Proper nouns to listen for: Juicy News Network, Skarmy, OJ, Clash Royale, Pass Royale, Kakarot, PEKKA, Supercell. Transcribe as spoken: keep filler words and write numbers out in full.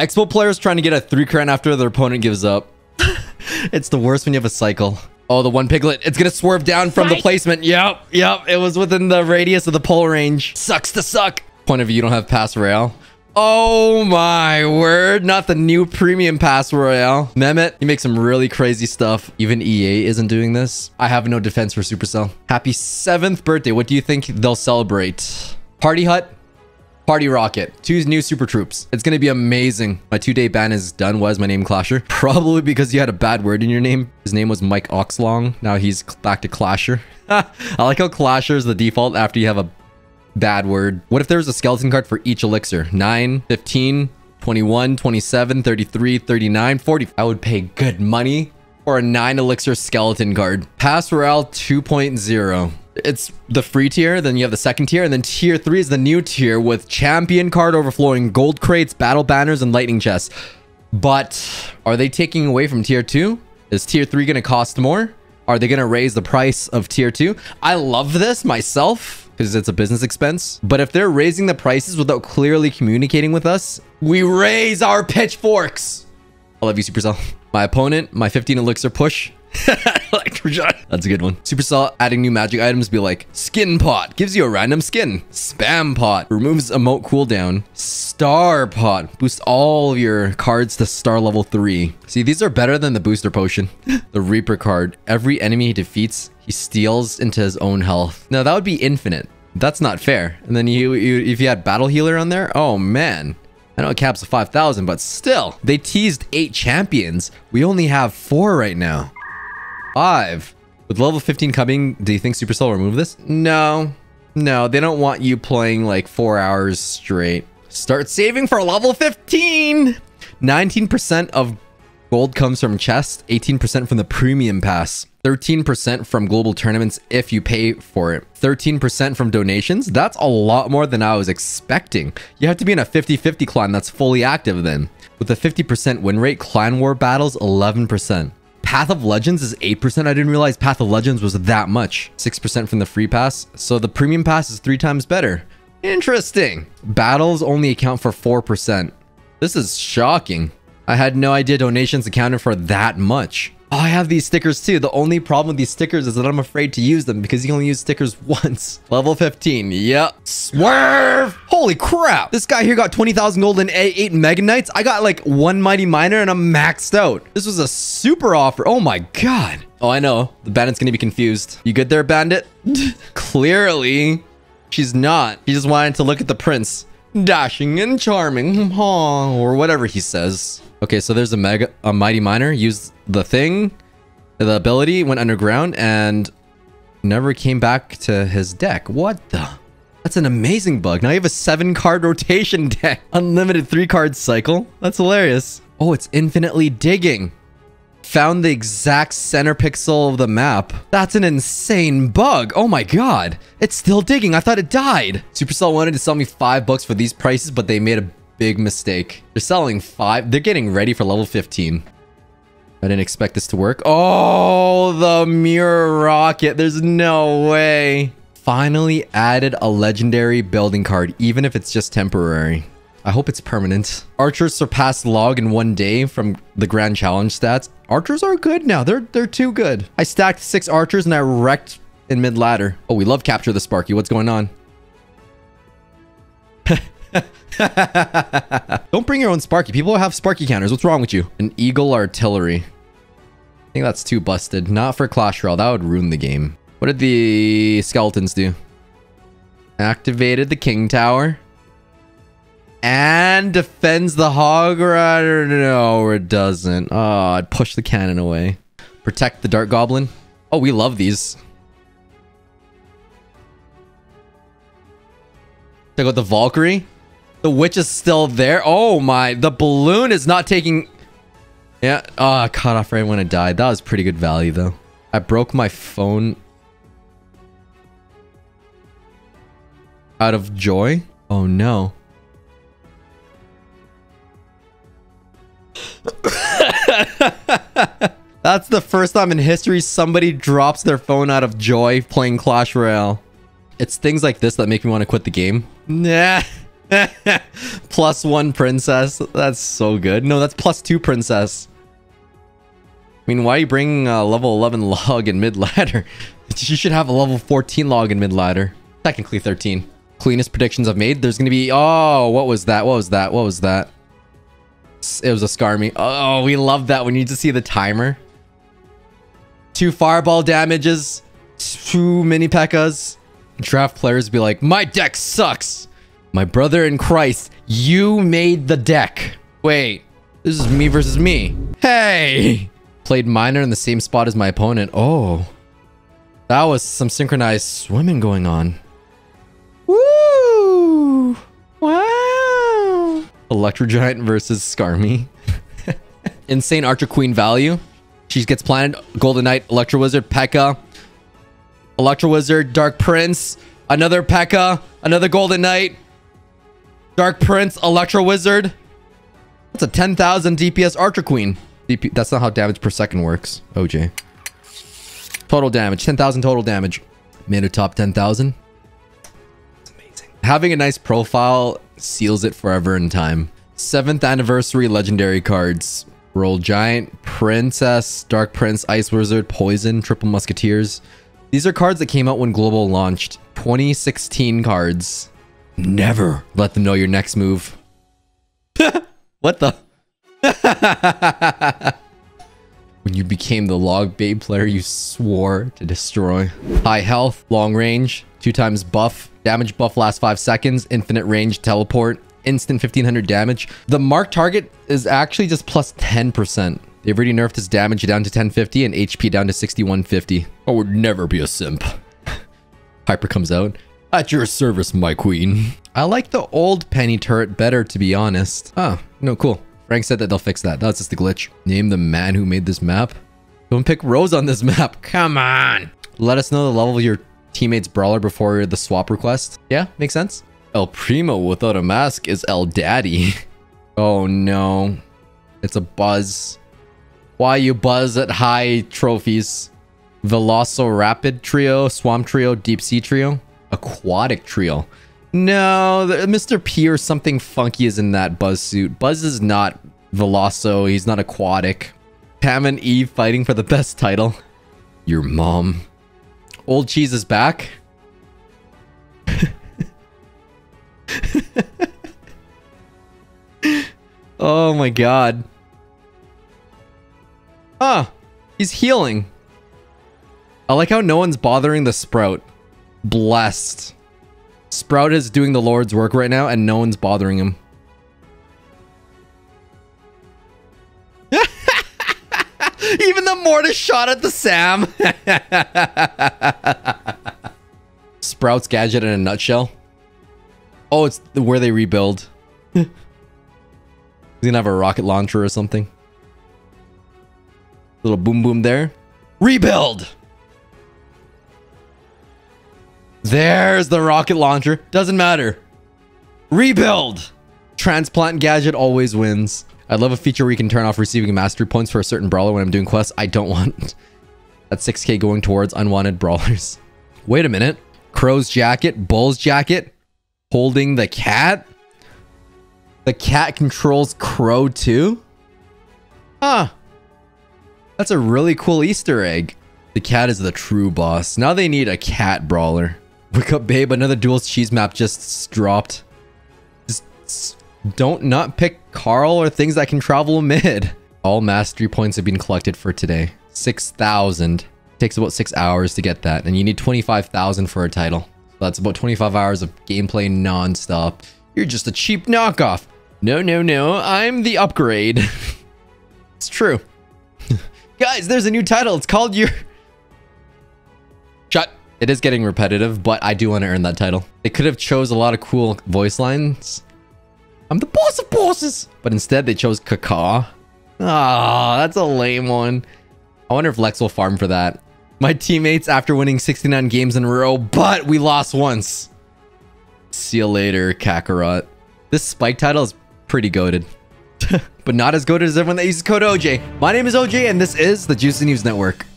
Expo players trying to get a three crown after their opponent gives up. It's the worst when you have a cycle. Oh, the one piglet. It's going to swerve down from right. the placement. Yep. Yep. It was within the radius of the pole range. Sucks to suck. Point of view, you don't have Pass Royale. Oh my word. Not the new premium Pass Royale. Mehmet, you make some really crazy stuff. Even E A isn't doing this. I have no defense for Supercell. Happy seventh birthday. What do you think they'll celebrate? Party Hut. Party Rocket. Two new super troops. It's going to be amazing. My two-day ban is done. Why is my name Clasher? Probably because you had a bad word in your name. His name was Mike Oxlong. Now he's back to Clasher. I like how Clasher is the default after you have a bad word. What if there was a skeleton card for each elixir? nine, fifteen, twenty-one, twenty-seven, thirty-three, thirty-nine, forty. I would pay good money for a nine elixir skeleton card. Pass Royale two point oh. It's the free tier, then you have the second tier, and then tier three is the new tier with champion card overflowing, gold crates, battle banners, and lightning chests. But are they taking away from tier two? Is tier three going to cost more? Are they going to raise the price of tier two? I love this myself because it's a business expense. But if they're raising the prices without clearly communicating with us, we raise our pitchforks. I love you, Supercell. My opponent, my fifteen elixir push. That's a good one. Supercell adding new magic items, be like skin pot gives you a random skin, spam pot removes emote cooldown, star pot boosts all your cards to star level three. See, these are better than the booster potion. The Reaper card, every enemy he defeats he steals into his own health. Now that would be infinite. That's not fair. And then you, you if you had battle healer on there, oh man, I know it caps at five thousand, but still, they teased eight champions. We only have four right now. Five. With level fifteen coming, do you think Supercell will remove this? No. No, they don't want you playing like four hours straight. Start saving for level fifteen! nineteen percent of gold comes from chests, eighteen percent from the premium pass, thirteen percent from global tournaments if you pay for it, thirteen percent from donations. That's a lot more than I was expecting. You have to be in a fifty fifty clan that's fully active then. With a fifty percent win rate, clan war battles, eleven percent. Path of Legends is eight percent. I didn't realize Path of Legends was that much. six percent from the free pass. So the premium pass is three times better. Interesting. Battles only account for four percent. This is shocking. I had no idea donations accounted for that much. Oh, I have these stickers too. The only problem with these stickers is that I'm afraid to use them because you only use stickers once. Level fifteen. Yep. Swerve! Holy crap! This guy here got twenty thousand gold and eight Mega Knights. I got like one Mighty Miner and I'm maxed out. This was a super offer. Oh my god. Oh, I know. The bandit's gonna be confused. You good there, bandit? Clearly, she's not. She just wanted to look at the prince. Dashing and charming. Oh, or whatever he says. Okay, so there's a mega, a Mighty Miner. Use the thing, the ability, went underground, and never came back to his deck. What the? That's an amazing bug. Now you have a seven-card rotation deck. Unlimited three-card cycle. That's hilarious. Oh, it's infinitely digging. Found the exact center pixel of the map. That's an insane bug. Oh my god. It's still digging. I thought it died. Supercell wanted to sell me five bucks for these prices, but they made a big mistake. They're selling five. They're getting ready for level fifteen. I didn't expect this to work. Oh, the mirror rocket. There's no way. Finally added a legendary building card, even if it's just temporary. I hope it's permanent. Archers surpassed log in one day from the grand challenge stats. Archers are good now. They're they're too good. I stacked six archers and I wrecked in mid ladder. Oh, we love capture the Sparky. What's going on? Don't bring your own Sparky. People have Sparky counters. What's wrong with you? An Eagle Artillery. I think that's too busted. Not for Clash Royale. That would ruin the game. What did the skeletons do? Activated the King Tower. And defends the Hog Rider. No, it doesn't. Oh, I'd push the cannon away. Protect the Dart Goblin. Oh, we love these. Check out the Valkyrie. The witch is still there. Oh my, the balloon is not taking... Yeah, ah, oh, cut off right when it died. That was pretty good value though. I broke my phone out of joy. Oh no. That's the first time in history somebody drops their phone out of joy playing Clash Royale. It's things like this that make me want to quit the game. Nah. Plus one princess. That's so good. No, that's plus two princess. I mean, why are you bringing a level eleven log in mid-ladder? You should have a level fourteen log in mid-ladder. Technically thirteen. Cleanest predictions I've made. There's going to be... Oh, what was that? What was that? What was that? It was a Skarmy. Oh, we love that. We need to see the timer. Two fireball damages. Two mini P E K Kas. Draft players be like, my deck sucks. My brother in Christ, you made the deck. Wait, this is me versus me. Hey! Played minor in the same spot as my opponent. Oh. That was some synchronized swimming going on. Woo! Wow! Electrogiant versus Skarmy. Insane Archer Queen value. She gets planted. Golden Knight, Electro Wizard, P E K Ka. Electro Wizard, Dark Prince. Another P E K Ka. Another Golden Knight. Dark Prince, Electro Wizard. That's a ten thousand D P S Archer Queen. D P That's not how damage per second works. O J. Total damage. ten thousand total damage. Made a top ten thousand. It's amazing. Having a nice profile seals it forever in time. seventh anniversary legendary cards. Roll Giant, Princess, Dark Prince, Ice Wizard, Poison, Triple Musketeers. These are cards that came out when Global launched. twenty sixteen cards. Never let them know your next move. What the... When you became the log bait player you swore to destroy. High health, long range, two times buff, damage buff last five seconds, infinite range, teleport, instant fifteen hundred damage. The marked target is actually just plus ten percent. They've already nerfed his damage down to ten fifty and H P down to sixty-one fifty. I would never be a simp. Hyper comes out. At your service, my queen. I like the old penny turret better, to be honest. Ah, no, cool. Frank said that they'll fix that. That's just the glitch. Name the man who made this map. Don't pick Rose on this map. Come on. Let us know the level of your teammate's brawler before the swap request. Yeah, makes sense. El Primo without a mask is El Daddy. Oh no. It's a buzz. Why you buzz at high trophies? Velociraptor trio, swamp trio, deep sea trio, aquatic trio. No, Mister P or something funky is in that Buzz suit. Buzz is not Veloso. He's not aquatic. Pam and Eve fighting for the best title. Your mom. Old Cheese is back. Oh my god. Ah, he's healing. I like how no one's bothering the Sprout. Blessed. Sprout is doing the Lord's work right now, and no one's bothering him. Even the Mortis shot at the Sam. Sprout's gadget in a nutshell. Oh, it's where they rebuild. He's gonna have a rocket launcher or something. Little boom boom there. Rebuild! There's the rocket launcher. Doesn't matter. Rebuild! Transplant gadget always wins. I'd love a feature where you can turn off receiving mastery points for a certain brawler when I'm doing quests. I don't want that six K going towards unwanted brawlers. Wait a minute. Crow's jacket, bull's jacket, holding the cat? The cat controls Crow too? Huh. That's a really cool Easter egg. The cat is the true boss. Now they need a cat brawler. Wake up, babe. Another dual cheese map just dropped. Just don't not pick Carl or things that can travel mid. All mastery points have been collected for today. six thousand. Takes about six hours to get that. And you need twenty-five thousand for a title. So that's about twenty-five hours of gameplay non-stop. You're just a cheap knockoff. No, no, no. I'm the upgrade. It's true. Guys, there's a new title. It's called your... Shut. It is getting repetitive, but I do want to earn that title. They could have chose a lot of cool voice lines. I'm the boss of bosses. But instead, they chose Kaka. Ah, that's a lame one. I wonder if Lex will farm for that. My teammates after winning sixty-nine games in a row, but we lost once. See you later, Kakarot. This Spike title is pretty goated. But not as goated as everyone that uses code O J. My name is O J, and this is the Juicy News Network.